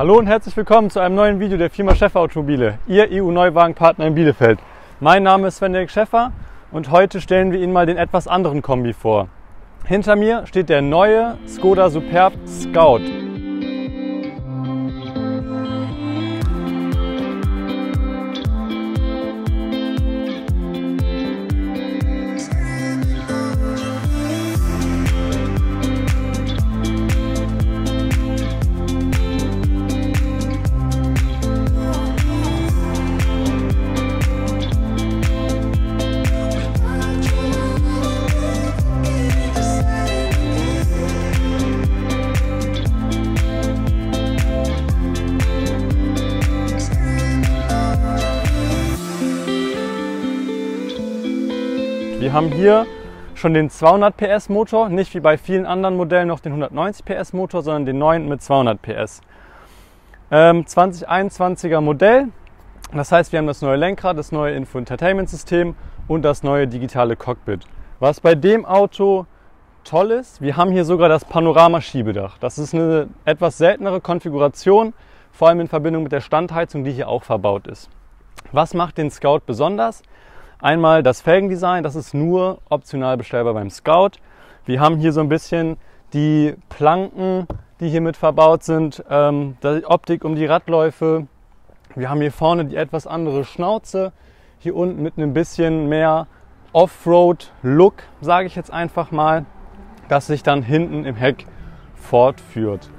Hallo und herzlich willkommen zu einem neuen Video der Firma Schäffer Automobile, Ihr EU-Neuwagenpartner in Bielefeld. Mein Name ist Sven-Dirk Schäffer und heute stellen wir Ihnen mal den etwas anderen Kombi vor. Hinter mir steht der neue Skoda Superb Scout. Wir haben hier schon den 200 PS Motor, nicht wie bei vielen anderen Modellen noch den 190 PS Motor, sondern den neuen mit 200 PS. 2021er Modell, das heißt wir haben das neue Lenkrad, das neue Info-Entertainment-System und das neue digitale Cockpit. Was bei dem Auto toll ist, wir haben hier sogar das Panorama-Schiebedach. Das ist eine etwas seltenere Konfiguration, vor allem in Verbindung mit der Standheizung, die hier auch verbaut ist. Was macht den Scout besonders? Einmal das Felgendesign, das ist nur optional bestellbar beim Scout. Wir haben hier so ein bisschen die Planken, die hier mit verbaut sind, die Optik um die Radläufe. Wir haben hier vorne die etwas andere Schnauze, hier unten mit einem bisschen mehr Offroad-Look, sage ich jetzt einfach mal, das sich dann hinten im Heck fortführt.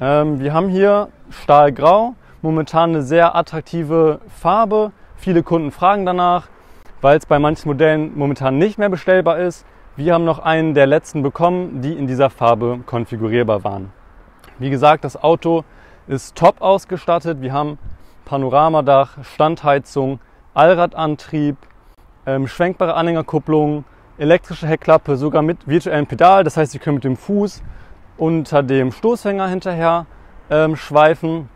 Wir haben hier Stahlgrau, momentan eine sehr attraktive Farbe. Viele Kunden fragen danach, weil es bei manchen Modellen momentan nicht mehr bestellbar ist. Wir haben noch einen der letzten bekommen, die in dieser Farbe konfigurierbar waren. Wie gesagt, das Auto ist top ausgestattet. Wir haben Panoramadach, Standheizung, Allradantrieb, schwenkbare Anhängerkupplung, elektrische Heckklappe, sogar mit virtuellem Pedal. Das heißt, Sie können mit dem Fuß unter dem Stoßfänger hinterher schweifen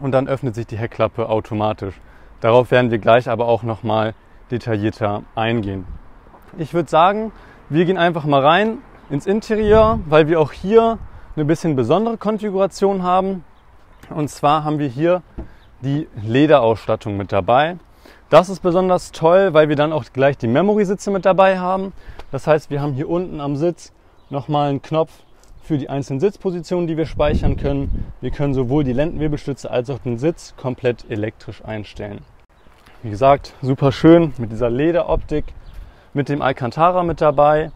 und dann öffnet sich die Heckklappe automatisch. Darauf werden wir gleich aber auch nochmal detaillierter eingehen. Ich würde sagen, wir gehen einfach mal rein ins Interieur, weil wir auch hier eine bisschen besondere Konfiguration haben. Und zwar haben wir hier die Lederausstattung mit dabei. Das ist besonders toll, weil wir dann auch gleich die Memory-Sitze mit dabei haben. Das heißt, wir haben hier unten am Sitz nochmal einen Knopf für die einzelnen Sitzpositionen, die wir speichern können. Wir können sowohl die Lendenwirbelstütze als auch den Sitz komplett elektrisch einstellen. Wie gesagt, super schön mit dieser Lederoptik, mit dem Alcantara mit dabei.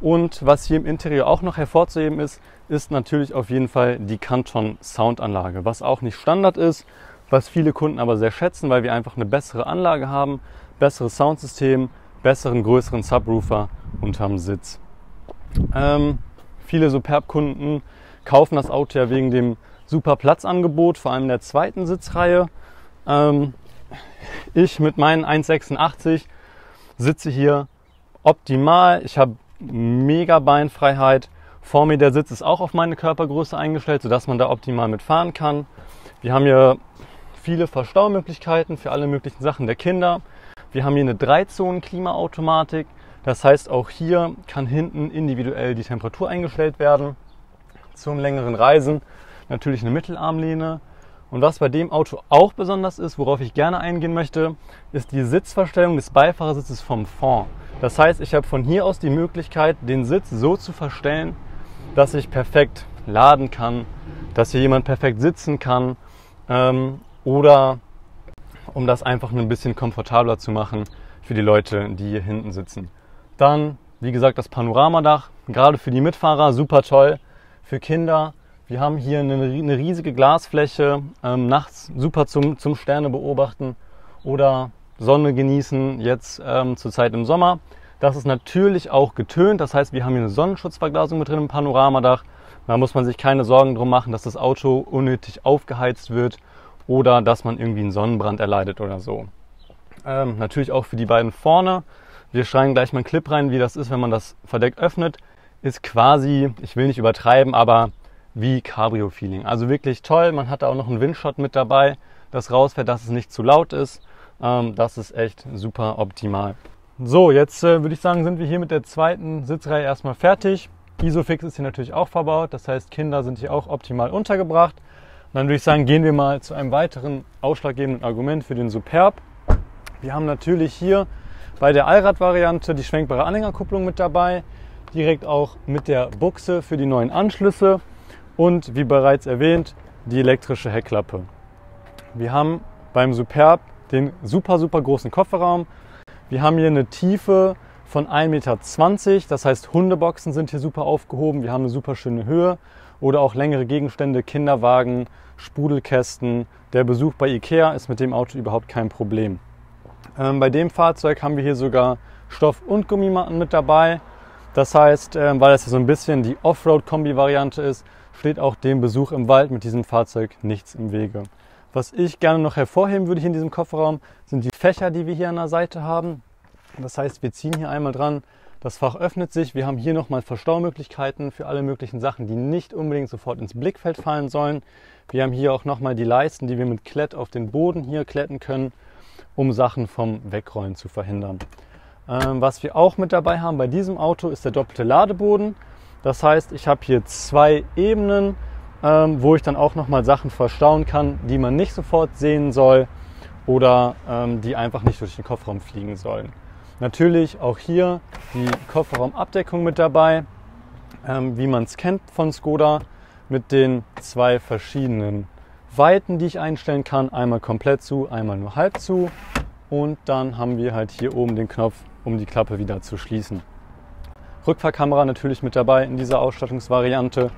Und was hier im Interieur auch noch hervorzuheben ist, ist natürlich auf jeden Fall die Canton Soundanlage, was auch nicht Standard ist, was viele Kunden aber sehr schätzen, weil wir einfach eine bessere Anlage haben, besseres Soundsystem, besseren, größeren Subwoofer unterm Sitz. Viele Superb-Kunden kaufen das Auto ja wegen dem super Platzangebot, vor allem in der zweiten Sitzreihe. Ich mit meinen 1,86 sitze hier optimal. Ich habe mega Beinfreiheit. Vor mir der Sitz ist auch auf meine Körpergröße eingestellt, sodass man da optimal mitfahren kann. Wir haben hier viele Verstaumöglichkeiten für alle möglichen Sachen der Kinder. Wir haben hier eine 3-Zonen-Klimaautomatik. Das heißt, auch hier kann hinten individuell die Temperatur eingestellt werden. Zum längeren Reisen natürlich eine Mittelarmlehne. Und was bei dem Auto auch besonders ist, worauf ich gerne eingehen möchte, ist die Sitzverstellung des Beifahrersitzes vom Fond. Das heißt, ich habe von hier aus die Möglichkeit, den Sitz so zu verstellen, dass ich perfekt laden kann, dass hier jemand perfekt sitzen kann oder um das einfach ein bisschen komfortabler zu machen für die Leute, die hier hinten sitzen. Dann, wie gesagt, das Panoramadach, gerade für die Mitfahrer, super toll, für Kinder. Wir haben hier eine riesige Glasfläche, nachts super zum Sterne beobachten oder Sonne genießen, jetzt zurzeit im Sommer. Das ist natürlich auch getönt, das heißt, wir haben hier eine Sonnenschutzverglasung mit drin im Panoramadach. Da muss man sich keine Sorgen drum machen, dass das Auto unnötig aufgeheizt wird oder dass man irgendwie einen Sonnenbrand erleidet oder so. Natürlich auch für die beiden vorne. Wir schreiben gleich mal einen Clip rein, wie das ist, wenn man das Verdeck öffnet. Ist quasi, ich will nicht übertreiben, aber wie Cabrio-Feeling. Also wirklich toll. Man hat da auch noch einen Windschott mit dabei, das rausfährt, dass es nicht zu laut ist. Das ist echt super optimal. So, jetzt würde ich sagen, sind wir hier mit der zweiten Sitzreihe erstmal fertig. Isofix ist hier natürlich auch verbaut, das heißt, Kinder sind hier auch optimal untergebracht. Und dann würde ich sagen, gehen wir mal zu einem weiteren ausschlaggebenden Argument für den Superb. Wir haben natürlich hier bei der Allrad-Variante die schwenkbare Anhängerkupplung mit dabei, direkt auch mit der Buchse für die neuen Anschlüsse und wie bereits erwähnt, die elektrische Heckklappe. Wir haben beim Superb den super großen Kofferraum. Wir haben hier eine Tiefe von 1,20 Meter, das heißt Hundeboxen sind hier super aufgehoben, wir haben eine super schöne Höhe oder auch längere Gegenstände, Kinderwagen, Sprudelkästen. Der Besuch bei IKEA ist mit dem Auto überhaupt kein Problem. Bei dem Fahrzeug haben wir hier sogar Stoff- und Gummimatten mit dabei. Das heißt, weil das ja so ein bisschen die Offroad-Kombi-Variante ist, steht auch dem Besuch im Wald mit diesem Fahrzeug nichts im Wege. Was ich gerne noch hervorheben würde hier in diesem Kofferraum, sind die Fächer, die wir hier an der Seite haben. Das heißt, wir ziehen hier einmal dran, das Fach öffnet sich. Wir haben hier nochmal Verstaumöglichkeiten für alle möglichen Sachen, die nicht unbedingt sofort ins Blickfeld fallen sollen. Wir haben hier auch nochmal die Leisten, die wir mit Klett auf den Boden hier kletten können, um Sachen vom Wegrollen zu verhindern. Was wir auch mit dabei haben bei diesem Auto ist der doppelte Ladeboden. Das heißt, ich habe hier zwei Ebenen, wo ich dann auch nochmal Sachen verstauen kann, die man nicht sofort sehen soll oder die einfach nicht durch den Kofferraum fliegen sollen. Natürlich auch hier die Kofferraumabdeckung mit dabei, wie man es kennt von Skoda, mit den zwei verschiedenen Weiten, die ich einstellen kann. Einmal komplett zu, einmal nur halb zu. Und dann haben wir halt hier oben den Knopf, um die Klappe wieder zu schließen. Rückfahrkamera natürlich mit dabei in dieser Ausstattungsvariante.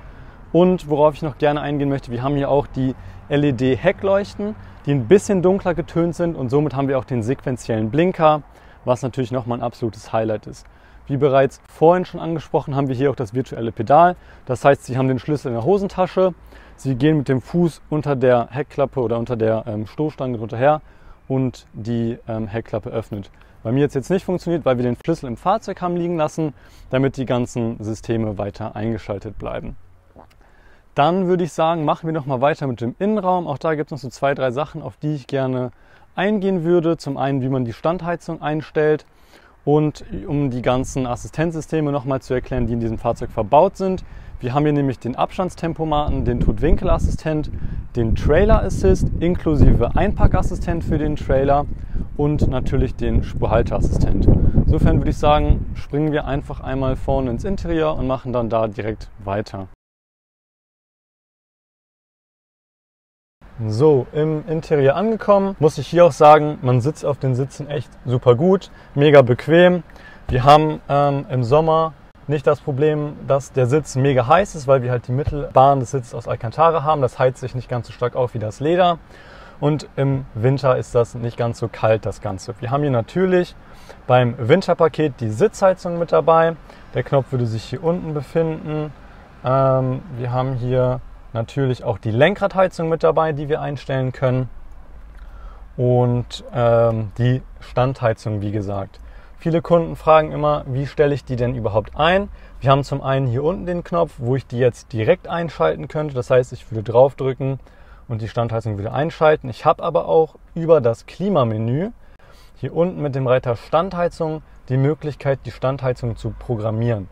Und worauf ich noch gerne eingehen möchte, wir haben hier auch die LED-Heckleuchten, die ein bisschen dunkler getönt sind und somit haben wir auch den sequenziellen Blinker, was natürlich nochmal ein absolutes Highlight ist. Wie bereits vorhin schon angesprochen, haben wir hier auch das virtuelle Pedal. Das heißt, Sie haben den Schlüssel in der Hosentasche, Sie gehen mit dem Fuß unter der Heckklappe oder unter der Stoßstange drunter her und die Heckklappe öffnet. Bei mir hat es jetzt nicht funktioniert, weil wir den Schlüssel im Fahrzeug haben liegen lassen, damit die ganzen Systeme weiter eingeschaltet bleiben. Dann würde ich sagen, machen wir nochmal weiter mit dem Innenraum. Auch da gibt es noch so zwei, drei Sachen, auf die ich gerne eingehen würde. Zum einen, wie man die Standheizung einstellt und um die ganzen Assistenzsysteme nochmal zu erklären, die in diesem Fahrzeug verbaut sind. Wir haben hier nämlich den Abstandstempomaten, den Totwinkelassistent, den Trailer Assist inklusive Einparkassistent für den Trailer und natürlich den Spurhalteassistent. Insofern würde ich sagen, springen wir einfach einmal vorne ins Interieur und machen dann da direkt weiter. So, im Interieur angekommen, muss ich hier auch sagen, man sitzt auf den Sitzen echt super gut, mega bequem. Wir haben im Sommer nicht das Problem, dass der Sitz mega heiß ist, weil wir halt die Mittelbahn des Sitzes aus Alcantara haben. Das heizt sich nicht ganz so stark auf wie das Leder. Und im Winter ist das nicht ganz so kalt, das Ganze. Wir haben hier natürlich beim Winterpaket die Sitzheizung mit dabei. Der Knopf würde sich hier unten befinden. Wir haben hier natürlich auch die Lenkradheizung mit dabei, die wir einstellen können. Und die Standheizung, wie gesagt. Viele Kunden fragen immer, wie stelle ich die denn überhaupt ein? Wir haben zum einen hier unten den Knopf, wo ich die jetzt direkt einschalten könnte. Das heißt, ich würde draufdrücken und die Standheizung würde einschalten. Ich habe aber auch über das Klimamenü hier unten mit dem Reiter Standheizung die Möglichkeit, die Standheizung zu programmieren.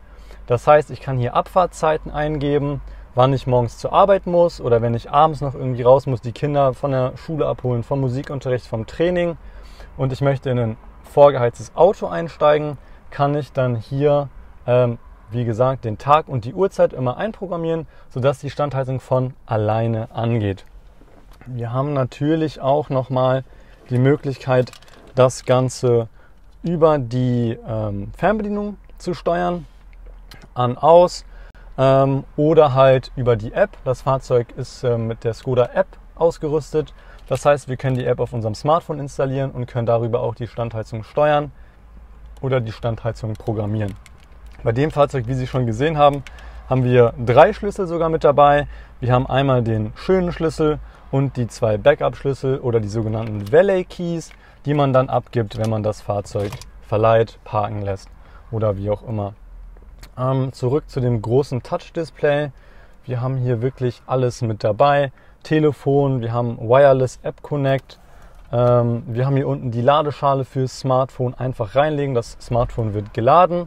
Das heißt, ich kann hier Abfahrtzeiten eingeben, wann ich morgens zur Arbeit muss oder wenn ich abends noch irgendwie raus muss, die Kinder von der Schule abholen, vom Musikunterricht, vom Training und ich möchte in ein vorgeheiztes Auto einsteigen, kann ich dann hier, wie gesagt, den Tag und die Uhrzeit immer einprogrammieren, sodass die Standheizung von alleine angeht. Wir haben natürlich auch nochmal die Möglichkeit, das Ganze über die Fernbedienung zu steuern, an, aus, oder halt über die App. Das Fahrzeug ist mit der Skoda App ausgerüstet. Das heißt, wir können die App auf unserem Smartphone installieren und können darüber auch die Standheizung steuern oder die Standheizung programmieren. Bei dem Fahrzeug, wie Sie schon gesehen haben, haben wir drei Schlüssel sogar mit dabei. Wir haben einmal den schönen Schlüssel und die zwei Backup-Schlüssel oder die sogenannten Valet Keys, die man dann abgibt, wenn man das Fahrzeug verleiht, parken lässt oder wie auch immer. Zurück zu dem großen Touch-Display. Wir haben hier wirklich alles mit dabei. Telefon, wir haben Wireless App Connect. Wir haben hier unten die Ladeschale fürs Smartphone. Einfach reinlegen, das Smartphone wird geladen.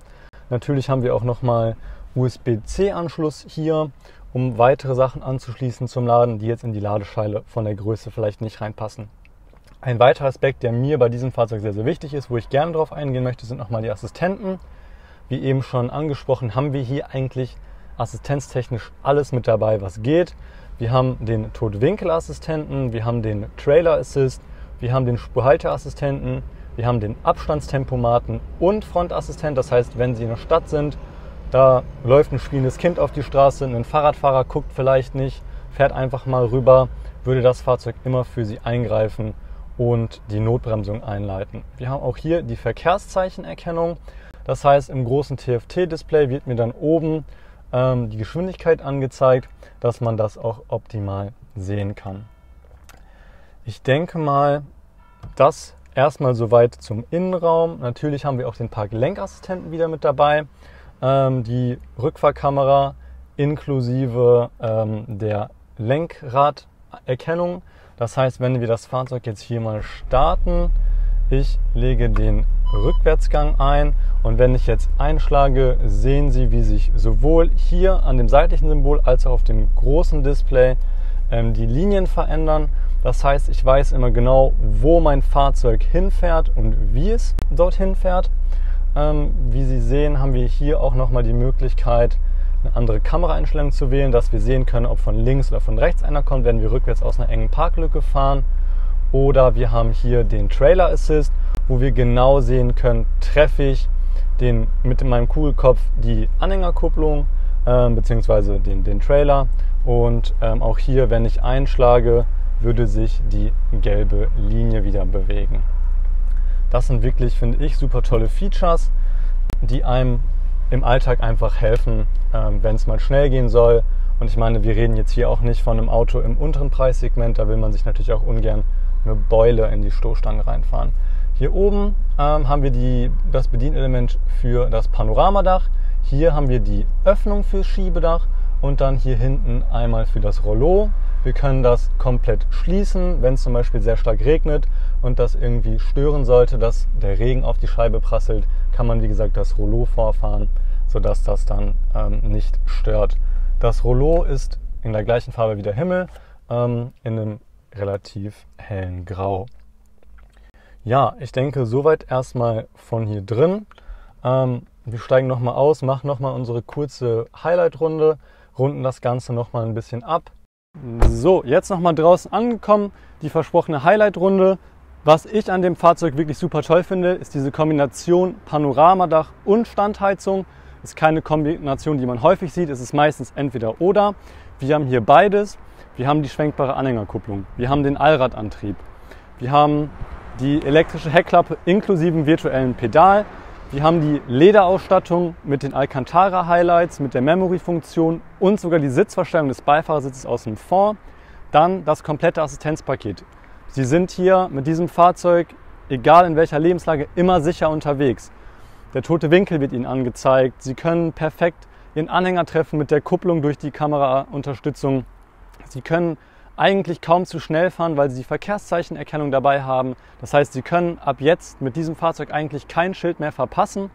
Natürlich haben wir auch nochmal USB-C-Anschluss hier um weitere Sachen anzuschließen zum Laden, die jetzt in die Ladescheile von der Größe vielleicht nicht reinpassen. Ein weiterer Aspekt, der mir bei diesem Fahrzeug sehr, sehr wichtig ist, wo ich gerne drauf eingehen möchte, sind nochmal die Assistenten. Wie eben schon angesprochen, haben wir hier eigentlich assistenztechnisch alles mit dabei, was geht. Wir haben den Totwinkelassistenten, wir haben den Trailer Assist, wir haben den Spurhalteassistenten, wir haben den Abstandstempomaten und Frontassistent. Das heißt, wenn Sie in der Stadt sind, da läuft ein spielendes Kind auf die Straße, ein Fahrradfahrer guckt vielleicht nicht, fährt einfach mal rüber, würde das Fahrzeug immer für Sie eingreifen und die Notbremsung einleiten. Wir haben auch hier die Verkehrszeichenerkennung. Das heißt, im großen TFT-Display wird mir dann oben die Geschwindigkeit angezeigt, dass man das auch optimal sehen kann. Ich denke mal, das erstmal soweit zum Innenraum. Natürlich haben wir auch den Parklenkassistenten wieder mit dabei. Die Rückfahrkamera inklusive der Lenkraderkennung. Das heißt, wenn wir das Fahrzeug jetzt hier mal starten, ich lege den Rückwärtsgang ein und wenn ich jetzt einschlage, sehen Sie, wie sich sowohl hier an dem seitlichen Symbol als auch auf dem großen Display die Linien verändern. Das heißt, ich weiß immer genau, wo mein Fahrzeug hinfährt und wie es dorthin fährt. Wie Sie sehen, haben wir hier auch nochmal die Möglichkeit, eine andere Kameraeinstellung zu wählen, dass wir sehen können, ob von links oder von rechts einer kommt, wenn wir rückwärts aus einer engen Parklücke fahren. Oder wir haben hier den Trailer Assist, wo wir genau sehen können, treffe ich mit meinem Kugelkopf die Anhängerkupplung bzw. den Trailer. Und auch hier, wenn ich einschlage, würde sich die gelbe Linie wieder bewegen. Das sind wirklich, finde ich, super tolle Features, die einem im Alltag einfach helfen, wenn es mal schnell gehen soll. Und ich meine, wir reden jetzt hier auch nicht von einem Auto im unteren Preissegment, da will man sich natürlich auch ungern eine Beule in die Stoßstange reinfahren. Hier oben haben wir das Bedienelement für das Panoramadach, hier haben wir die Öffnung fürs Schiebedach und dann hier hinten einmal für das Rollo. Wir können das komplett schließen, wenn es zum Beispiel sehr stark regnet und das irgendwie stören sollte, dass der Regen auf die Scheibe prasselt, kann man wie gesagt das Rollo vorfahren, sodass das dann nicht stört. Das Rollo ist in der gleichen Farbe wie der Himmel, in einem relativ hellen Grau. Ja, ich denke soweit erstmal von hier drin. Wir steigen nochmal aus, machen nochmal unsere kurze Highlight-Runde, runden das Ganze nochmal ein bisschen ab. So, jetzt nochmal draußen angekommen, die versprochene Highlight-Runde. Was ich an dem Fahrzeug wirklich super toll finde, ist diese Kombination Panoramadach und Standheizung. Ist keine Kombination, die man häufig sieht, es ist meistens entweder oder. Wir haben hier beides. Wir haben die schwenkbare Anhängerkupplung, wir haben den Allradantrieb, wir haben die elektrische Heckklappe inklusive virtuellen Pedal, wir haben die Lederausstattung mit den Alcantara Highlights, mit der Memory-Funktion und sogar die Sitzverstellung des Beifahrersitzes aus dem Fond. Dann das komplette Assistenzpaket. Sie sind hier mit diesem Fahrzeug, egal in welcher Lebenslage, immer sicher unterwegs. Der tote Winkel wird Ihnen angezeigt, Sie können perfekt Ihren Anhänger treffen mit der Kupplung durch die Kameraunterstützung. Sie können eigentlich kaum zu schnell fahren, weil Sie die Verkehrszeichenerkennung dabei haben. Das heißt, Sie können ab jetzt mit diesem Fahrzeug eigentlich kein Schild mehr verpassen.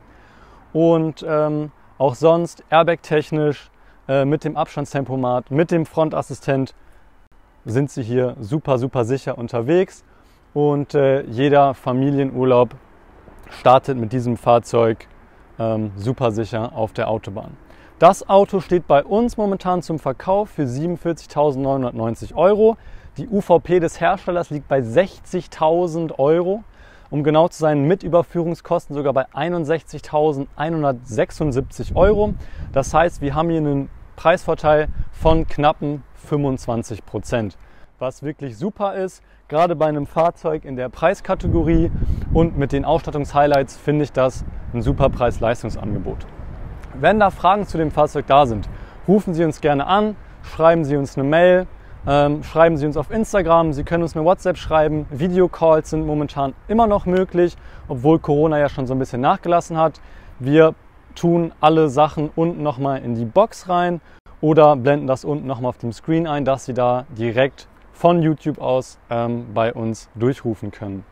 Und auch sonst airbag-technisch mit dem Abstandstempomat, mit dem Frontassistent sind Sie hier super, super sicher unterwegs. Und jeder Familienurlaub startet mit diesem Fahrzeug super sicher auf der Autobahn. Das Auto steht bei uns momentan zum Verkauf für 47.990 Euro. Die UVP des Herstellers liegt bei 60.000 Euro. Um genau zu sein, mit Überführungskosten sogar bei 61.176 Euro. Das heißt, wir haben hier einen Preisvorteil von knappen 25%. Was wirklich super ist, gerade bei einem Fahrzeug in der Preiskategorie und mit den Ausstattungshighlights finde ich das ein super Preis-Leistungsangebot. Wenn da Fragen zu dem Fahrzeug da sind, rufen Sie uns gerne an, schreiben Sie uns eine Mail, schreiben Sie uns auf Instagram, Sie können uns eine WhatsApp schreiben. Videocalls sind momentan immer noch möglich, obwohl Corona ja schon so ein bisschen nachgelassen hat. Wir tun alle Sachen unten nochmal in die Box rein oder blenden das unten nochmal auf dem Screen ein, dass Sie da direkt von YouTube aus bei uns durchrufen können.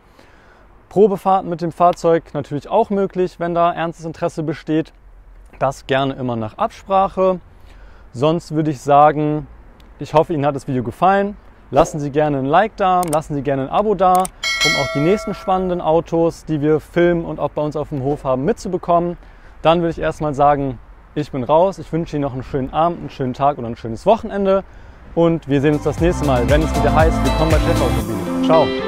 Probefahrten mit dem Fahrzeug natürlich auch möglich, wenn da ernstes Interesse besteht. Das gerne immer nach Absprache. Sonst würde ich sagen, ich hoffe, Ihnen hat das Video gefallen. Lassen Sie gerne ein Like da, lassen Sie gerne ein Abo da, um auch die nächsten spannenden Autos, die wir filmen und auch bei uns auf dem Hof haben, mitzubekommen. Dann würde ich erstmal sagen, ich bin raus. Ich wünsche Ihnen noch einen schönen Abend, einen schönen Tag oder ein schönes Wochenende. Und wir sehen uns das nächste Mal, wenn es wieder heißt, willkommen bei Schäffer Automobile. Ciao!